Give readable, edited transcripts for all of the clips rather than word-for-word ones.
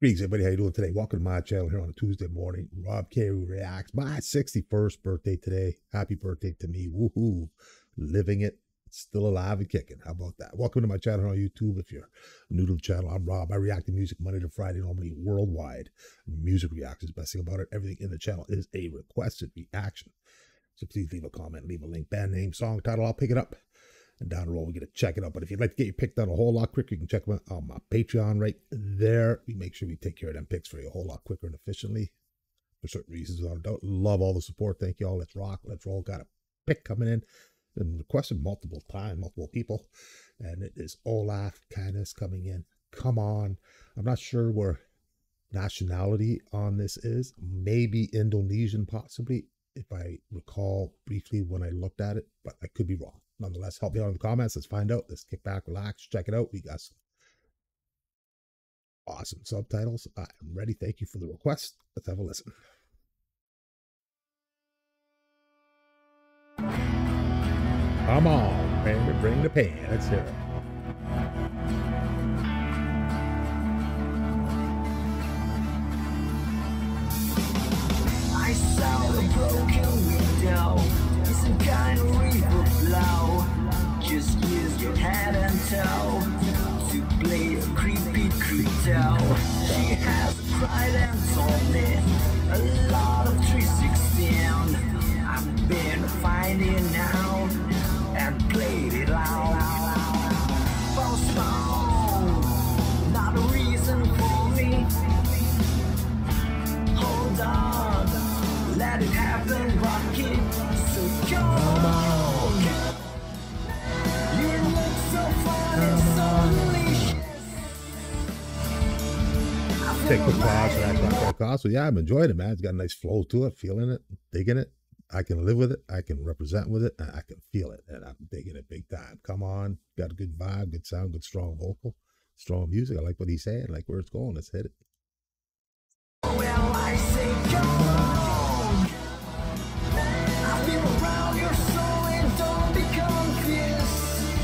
Greetings, everybody. How you doing today? Welcome to my channel here on a Tuesday morning. Robk Reacts. My 61st birthday today. Happy birthday to me. Woohoo. Living it. Still alive and kicking. How about that? Welcome to my channel on YouTube. If you're new to the channel, I'm Rob. I react to music Monday to Friday, normally worldwide. Music reactions. Best thing about it, everything in the channel is a requested reaction. So please leave a comment, leave a link, band name, song, title. I'll pick it up. And down the road, we're going to check it out. But if you'd like to get your pick done a whole lot quicker, you can check them out on my Patreon right there. We make sure we take care of them picks for you a whole lot quicker and efficiently. For certain reasons, without a doubt. Love all the support. Thank you all. Let's rock. Let's roll. Got a pick coming in. Been requested multiple people. And it is Oktaf Kanis coming in. Come on. I'm not sure where nationality on this is. Maybe Indonesian, possibly. If I recall briefly when I looked at it. But I could be wrong. Nonetheless, help me out in the comments. Let's find out. Let's kick back, relax, check it out. We got some awesome subtitles. I'm ready. Thank you for the request. Let's have a listen. Come on, man. Bring the pan. Let's hear it. I saw the broken window. Some kind of reaper flow. Just use your head and toe to play a creepy crypto. She has cried and told me a lot of 316. I've been finding out and played it loud. Postpone, not a reason for me. Hold on, let it happen, Rocky. Come on. You look so fun and so delicious. Take the pause and act like that cost. So yeah, I'm enjoying it, man. It's got a nice flow to it, feeling it, digging it. I can live with it, I can represent with it, and I can feel it. And I'm digging it big time. Come on. Got a good vibe, good sound, good strong vocal, strong music. I like what he said, I like where it's going. Let's hit it. Well, I say go on. Around your soul and don't be confused.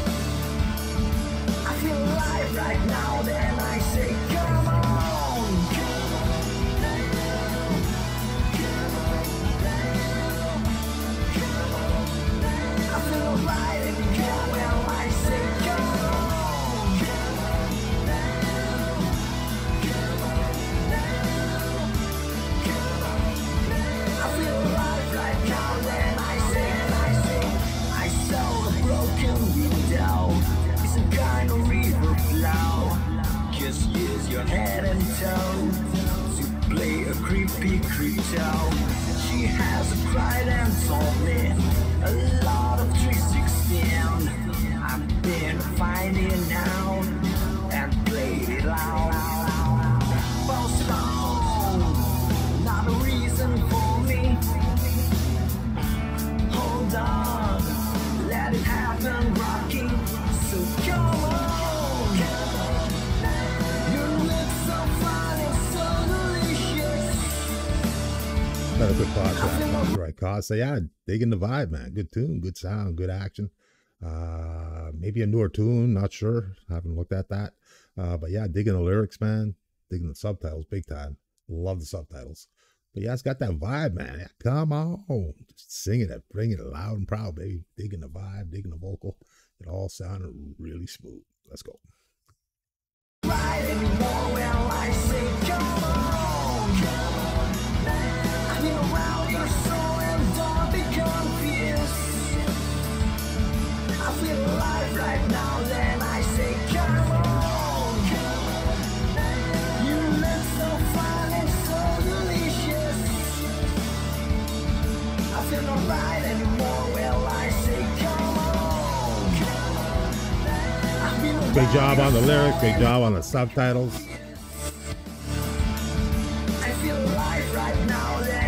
I feel alive right now, then I say come on. Come on. I feel alive and go well, I say come on. Come on. I feel alive right now, then head and toe to play a creepy crypto. She has cried and told me a lot of 316. I've been finding out and played it loud. Postpone, not a reason for me. Hold on, let it happen, Rocky. So go on. Got a good podcast, right? Cause so yeah, digging the vibe, man. Good tune, good sound, good action. Maybe a newer tune, not sure. Haven't looked at that. But yeah, digging the lyrics, man. Digging the subtitles, big time. Love the subtitles. But yeah, it's got that vibe, man. Yeah, come on, just sing it, bring it loud and proud, baby. Digging the vibe, digging the vocal. It all sounded really smooth. Let's go. Right anymore, well, I say come on. Around your soul and don't be confused. I feel alive right now, then I say come on. You look so fine and so delicious. I feel not right anymore, well I say come on. Great job on the lyrics, great job on the subtitles. I feel alive right now, then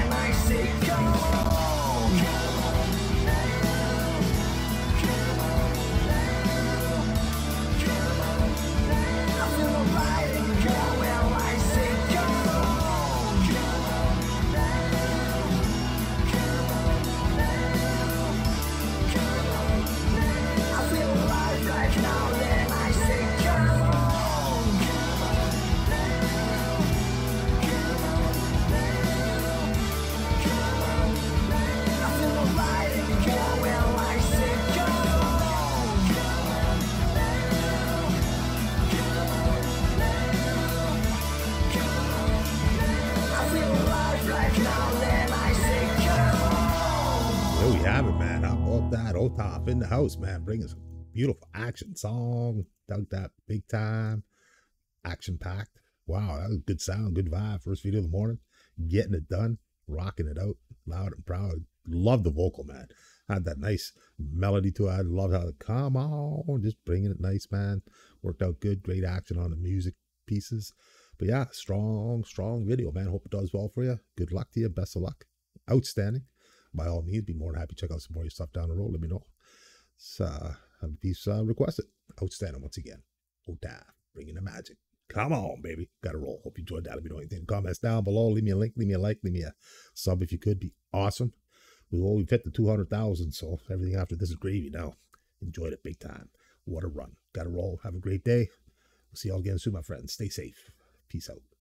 Oktaf in the house, man, bringing some beautiful action song. Dug that big time. Action packed. Wow, that was good sound, good vibe. First video of the morning, getting it done, rocking it out, loud and proud. Love the vocal, man. Had that nice melody to it. I love how it come on, just bringing it nice, man. Worked out good, great action on the music pieces. But yeah, strong video, man. Hope it does well for you. Good luck to you. Best of luck. Outstanding. By all means, be more than happy to check out some more of your stuff down the road. Let me know. So, have a piece requested. Outstanding once again. Oktaf, bringing the magic. Come on, baby. Gotta roll. Hope you enjoyed that. Let me know anything. Comments down below. Leave me a link. Leave me a like. Leave me a sub if you could. Be awesome. We've hit the 200,000, so everything after this is gravy now. Enjoyed it big time. What a run. Gotta roll. Have a great day. We'll see you all again soon, my friends. Stay safe. Peace out.